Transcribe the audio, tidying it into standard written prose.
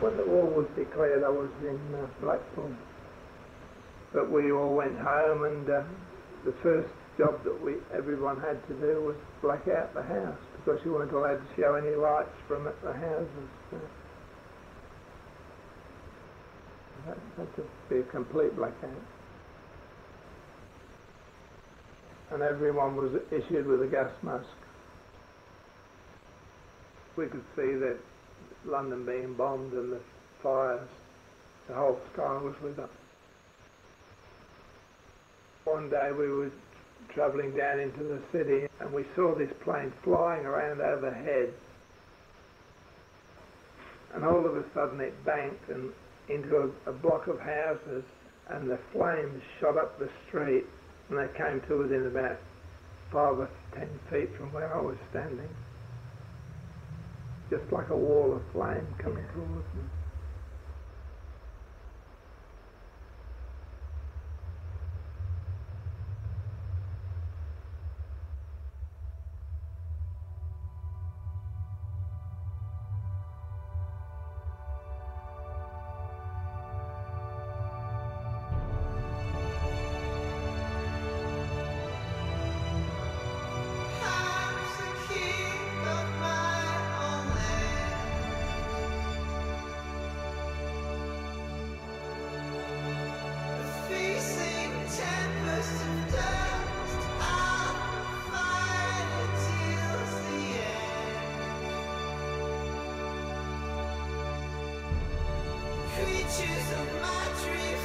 when the war was declared, I was in Blackpool. But we all went home, and the first job that everyone had to do was black out the house, because you weren't allowed to show any lights from the houses. That had to be a complete blackout. And everyone was issued with a gas mask. We could see that London being bombed and the fires, the whole sky was lit up. One day we were travelling down into the city and we saw this plane flying around overhead. And all of a sudden it banked and into a block of houses, and the flames shot up the street, and they came to within about 5 or 10 feet from where I was standing. Just like a wall of flame coming towards me. Creatures of my dreams.